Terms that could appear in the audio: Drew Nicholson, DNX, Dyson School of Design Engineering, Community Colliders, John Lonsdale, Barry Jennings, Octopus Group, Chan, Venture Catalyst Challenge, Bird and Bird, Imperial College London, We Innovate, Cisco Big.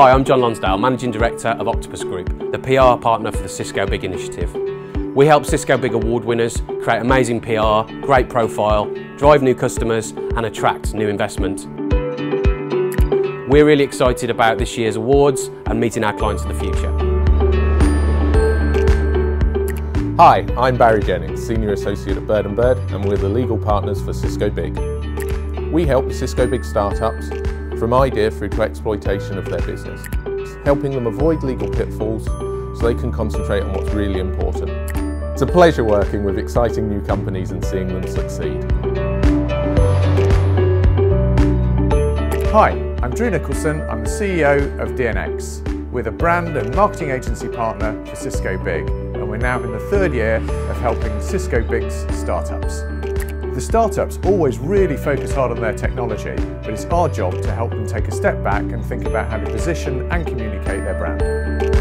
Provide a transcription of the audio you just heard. Hi, I'm John Lonsdale, Managing Director of Octopus Group, the PR partner for the Cisco Big initiative. We help Cisco Big award winners create amazing PR, great profile, drive new customers and attract new investment. We're really excited about this year's awards and meeting our clients of the future. Hi, I'm Barry Jennings, Senior Associate at Bird and Bird, and we're the legal partners for Cisco Big. We help Cisco Big startups from idea through to exploitation of their business, helping them avoid legal pitfalls so they can concentrate on what's really important. It's a pleasure working with exciting new companies and seeing them succeed. Hi, I'm Drew Nicholson, I'm the CEO of DNX. We're the brand and marketing agency partner for Cisco Big, and we're now in the third year of helping Cisco Big's startups. The startups always really focus hard on their technology, but it's our job to help them take a step back and think about how to position and communicate their brand.